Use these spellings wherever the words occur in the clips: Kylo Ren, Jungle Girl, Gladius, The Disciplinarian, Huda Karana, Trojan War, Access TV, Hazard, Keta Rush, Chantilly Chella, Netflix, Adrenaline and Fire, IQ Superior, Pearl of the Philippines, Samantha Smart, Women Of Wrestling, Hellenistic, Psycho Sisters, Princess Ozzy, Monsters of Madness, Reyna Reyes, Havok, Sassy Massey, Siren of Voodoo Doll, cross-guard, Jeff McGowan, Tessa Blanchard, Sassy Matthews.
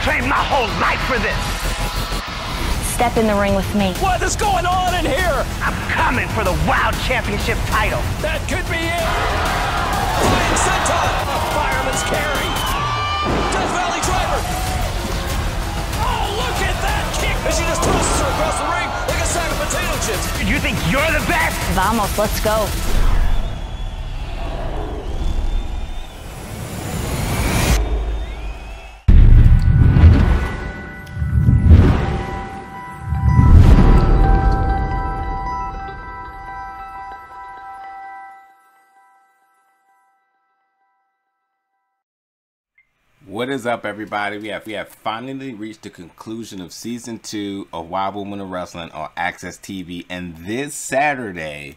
trained my whole life for this. Step in the ring with me. What is going on in here? I'm coming for the WOW Championship title. That could be it. Flying Senton, a fireman's carry. Death Valley Driver. Oh, look at that kick. And she just tosses her across the ring like a sack of potato chips. You think you're the best? Vamos, let's go. What is up, everybody? We have finally reached the conclusion of season 2 of WOW Women of Wrestling on Access TV, and this Saturday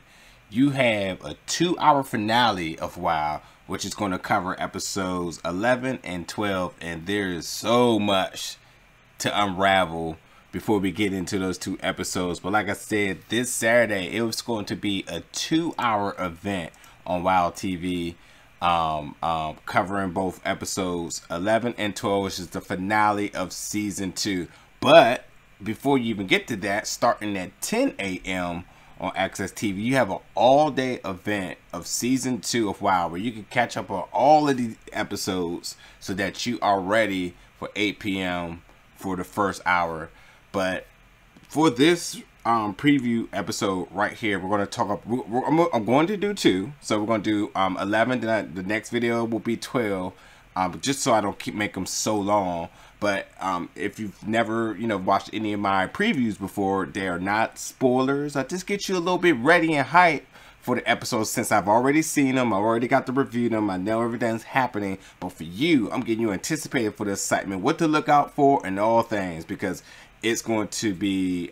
you have a 2-hour finale of WOW, which is going to cover episodes 11 and 12, and there is so much to unravel before we get into those two episodes. But like I said, this Saturday it was going to be a 2-hour event on WOW TV. Covering both episodes 11 and 12, which is the finale of season 2. But before you even get to that, starting at 10 a.m. on Access TV, you have an all-day event of season 2 of WOW, where you can catch up on all of these episodes so that you are ready for 8 p.m. for the first hour. But for this preview episode right here, we're going to talk up. I'm going to do 2, so we're going to do 11. Then the next video will be 12, just so I don't keep make them so long. But if you've never watched any of my previews before, they are not spoilers. I just get you a little bit ready and hype for the episodes, since I've already seen them, I've already got to review them, I know everything's happening. But for you, I'm getting you anticipated for the excitement, what to look out for, and all things, because it's going to be,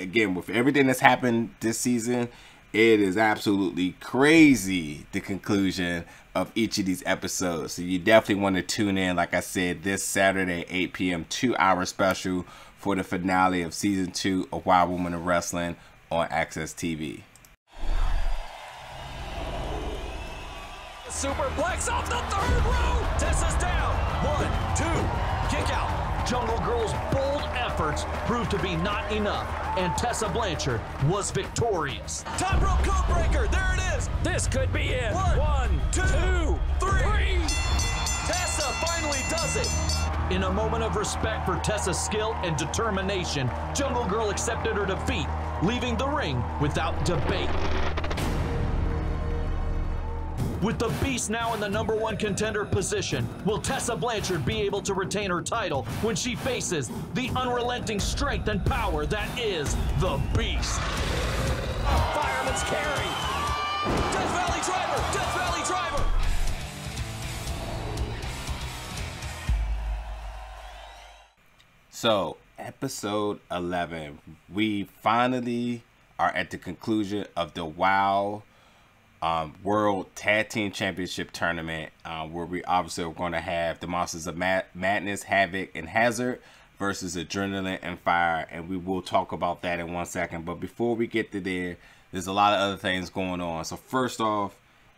again, with everything that's happened this season, it is absolutely crazy, the conclusion of each of these episodes. So you definitely want to tune in, like I said, this Saturday, 8 p.m., 2-hour special for the finale of Season 2 of WOW Women of Wrestling on Access TV. Superplex off the third row! Tessa's down! 1, 2, kick out. Jungle Girl's bold efforts proved to be not enough, and Tessa Blanchard was victorious. Top rope code breaker, there it is. This could be it. 1, 2, 3. Tessa finally does it. In a moment of respect for Tessa's skill and determination, Jungle Girl accepted her defeat, leaving the ring without debate. With the Beast now in the #1 contender position, will Tessa Blanchard be able to retain her title when she faces the unrelenting strength and power that is the Beast? A fireman's carry. Death Valley Driver! Death Valley Driver! So, episode 11. We finally are at the conclusion of the WOW World Tag Team Championship Tournament, where we obviously are going to have the Monsters of Madness, Havoc, and Hazard versus Adrenaline and Fire, and we will talk about that in 1 second. But before we get to there, there's a lot of other things going on. So first off,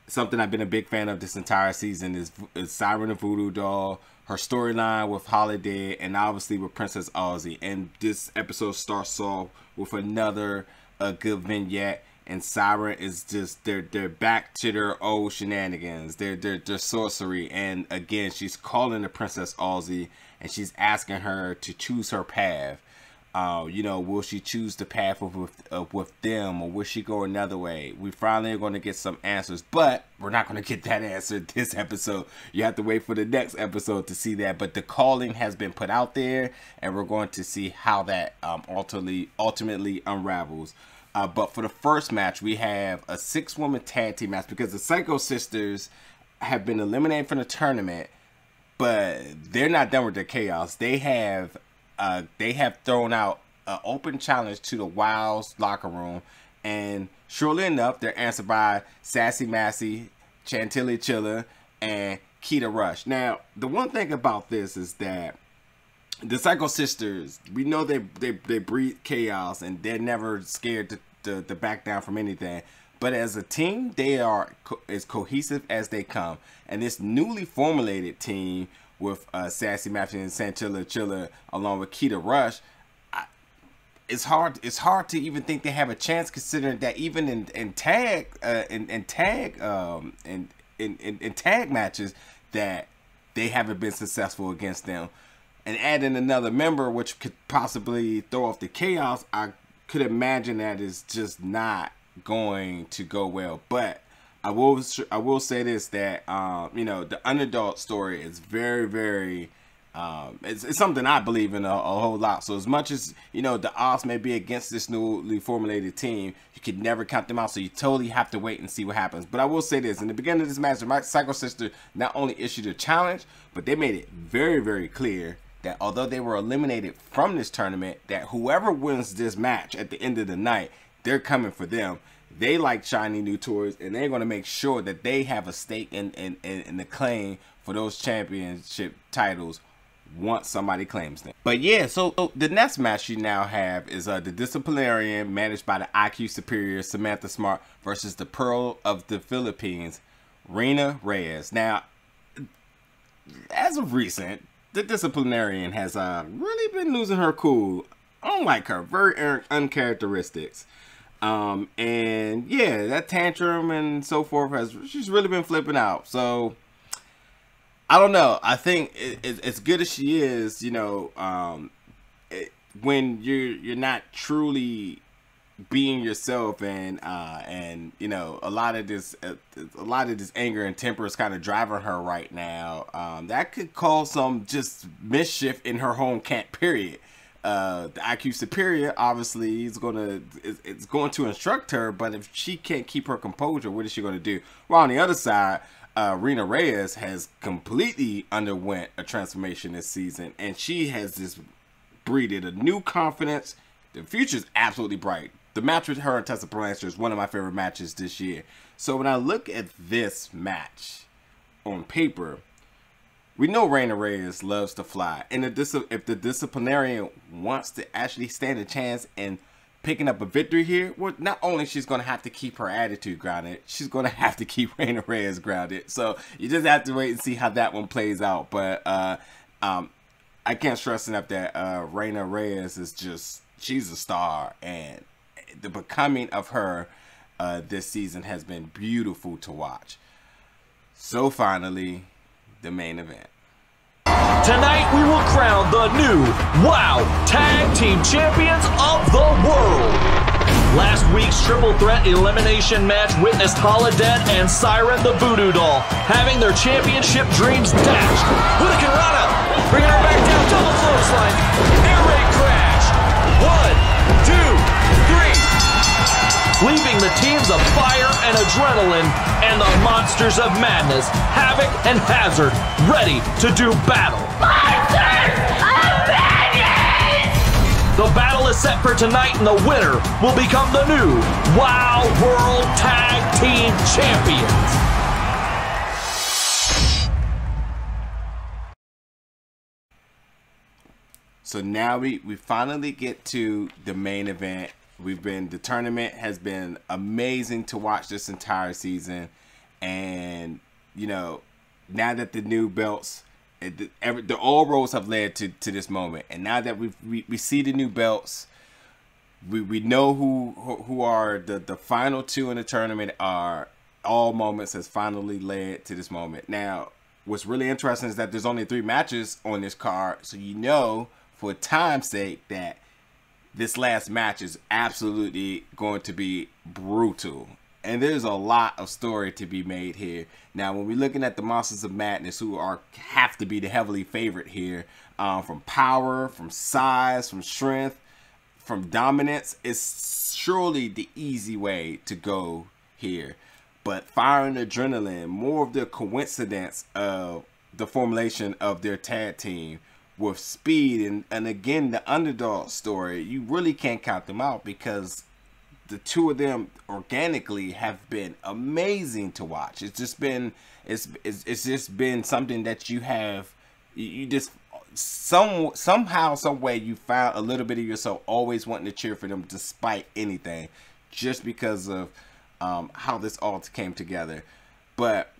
something I've been a big fan of this entire season is Siren of Voodoo Doll, her storyline with Holiday, and obviously with Princess Ozzy. And this episode starts off with another good vignette. And Siren is just, they're back to their old shenanigans, their sorcery. And again, she's calling the Princess Ozzy, and she's asking her to choose her path. Will she choose the path with them, or will she go another way? We finally are going to get some answers, but we're not going to get that answer this episode. You have to wait for the next episode to see that. But the calling has been put out there, and we're going to see how that ultimately unravels. But for the first match, we have a 6-woman tag team match, because the Psycho Sisters have been eliminated from the tournament, but they're not done with their chaos. They have thrown out an open challenge to the WOW's locker room, and surely enough, they're answered by Sassy Massey, Chantilly Chella, and Keta Rush. Now, the one thing about this is that the Psycho Sisters, we know they breed chaos, and they're never scared to back down from anything. But as a team, they are as cohesive as they come. And this newly formulated team with Sassy Matthews and Chantilly Chella along with Keta Rush, it's hard to even think they have a chance, considering that even in tag matches that they haven't been successful against them, and adding another member which could possibly throw off the chaos. I could imagine that is just not going to go well. But I will say this, that you know, the underdog story is very, very it's something I believe in a whole lot. So as much as, you know, the odds may be against this newly formulated team, you could never count them out. So you totally have to wait and see what happens. But I will say this, in the beginning of this match, my Psycho Sister not only issued a challenge, but they made it very, very clear that although they were eliminated from this tournament, that whoever wins this match at the end of the night, they're coming for them. They like shiny new toys, and they're going to make sure that they have a stake in the claim for those championship titles once somebody claims them. But yeah, so the next match you now have is the Disciplinarian, managed by the IQ superior Samantha Smart, versus the Pearl of the Philippines, Reyna Reyes. Now, as of recent, the Disciplinarian has really been losing her cool. I don't like her. Very uncharacteristic. And yeah, that tantrum and so forth, she's really been flipping out. So I don't know. I think as good as she is, you know, when you're not truly being yourself, and you know, a lot of this anger and temper is kind of driving her right now. That could cause some just mischief in her home camp, period. The IQ superior obviously is going to instruct her, but if she can't keep her composure, what is she going to do? Well, on the other side, Reyna Reyes has completely underwent a transformation this season, and she has just breathed a new confidence. The future's absolutely bright. The match with her and Tessa Blanchard is one of my favorite matches this year. So when I look at this match on paper, we know Reyna Reyes loves to fly, and if the Disciplinarian wants to actually stand a chance in picking up a victory here, well, not only she's going to have to keep her attitude grounded, she's going to have to keep Reyna Reyes grounded. So you just have to wait and see how that one plays out. But I can't stress enough that Reyna Reyes is just, she's a star, and the becoming of her this season has been beautiful to watch. So finally, the main event. Tonight we will crown the new WOW Tag Team Champions of the World. Last week's triple threat elimination match witnessed Holodet and Siren the Voodoo Doll having their championship dreams dashed. Huda Karana bringing her back down, double clothesline, air raid crash. 1, 2, 3. Leaving the teams of Fire and Adrenaline and the Monsters of Madness, Havoc and Hazard, ready to do battle. Monsters of Madness! The battle is set for tonight, and the winner will become the new WOW World Tag Team Champions. So now we finally get to the main event. The tournament has been amazing to watch this entire season, and you know, now that the new belts, all roads have led to this moment, and now that we see the new belts, we know who are the final two in the tournament are. All moments has finally led to this moment. Now, what's really interesting is that there's only 3 matches on this card, so you know, for time's sake, that this last match is absolutely going to be brutal, and there's a lot of story to be made here. Now, when we're looking at the Monsters of Madness, who have to be the heavily favorite here, from power, from size, from strength, from dominance, it's surely the easy way to go here. But Fire and Adrenaline, more of the coincidence of the formulation of their tag team, with speed and again the underdog story, you really can't count them out, because the two of them organically have been amazing to watch. It's just been something that you just somehow, some way, you found a little bit of yourself always wanting to cheer for them despite anything, just because of how this all came together. But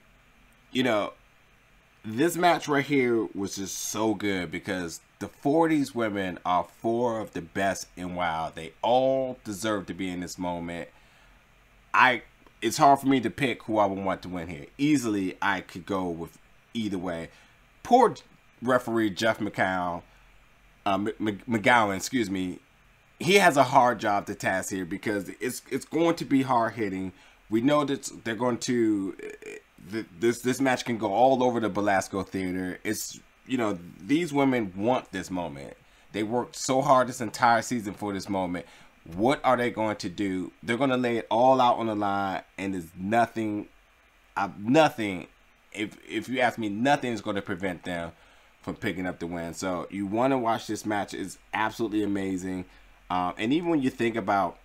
you know, this match right here was just so good because the 40s women are four of the best in WOW. They all deserve to be in this moment. It's hard for me to pick who I would want to win here. Easily, I could go with either way. Poor referee Jeff McGowan. McGowan, excuse me. He has a hard job to task here because it's going to be hard hitting. We know that they're going to this match can go all over the Belasco theater. It's, you know, these women want this moment. They worked so hard this entire season for this moment. What are they going to do? They're going to lay it all out on the line, and there's nothing, if you ask me, nothing is going to prevent them from picking up the win. So you want to watch this match. It's absolutely amazing. And even when you think about,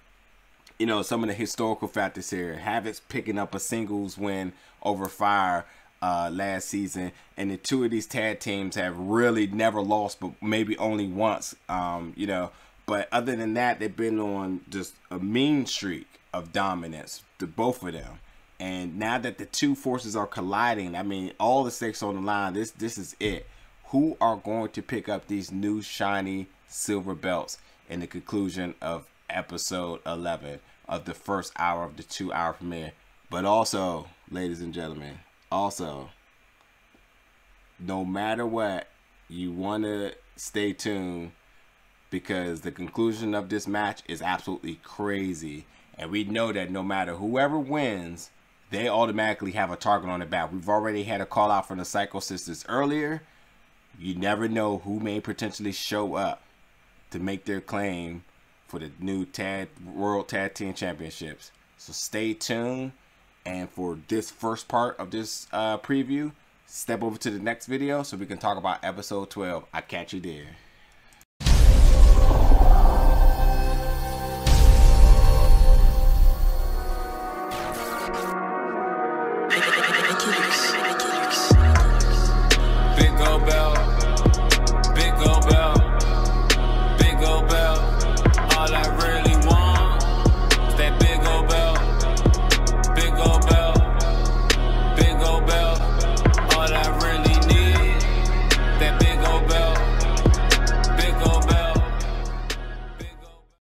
you know, some of the historical factors here, Havoc's picking up a singles win over Fire last season, and the two of these tag teams have really never lost, but maybe only once, you know. But other than that, they've been on just a mean streak of dominance, to both of them. And now that the two forces are colliding, I mean, all the stakes on the line, this is it. Who are going to pick up these new shiny silver belts in the conclusion of episode 11 of the first hour of the 2-hour premiere? But also, ladies and gentlemen, also, no matter what, you want to stay tuned, because the conclusion of this match is absolutely crazy. And we know that no matter whoever wins, they automatically have a target on the back. We've already had a call out from the Psycho Sisters earlier. You never know who may potentially show up to make their claim for the new World Tag Team Championships. So stay tuned. And for this first part of this preview, step over to the next video so we can talk about episode 12. I'll catch you there.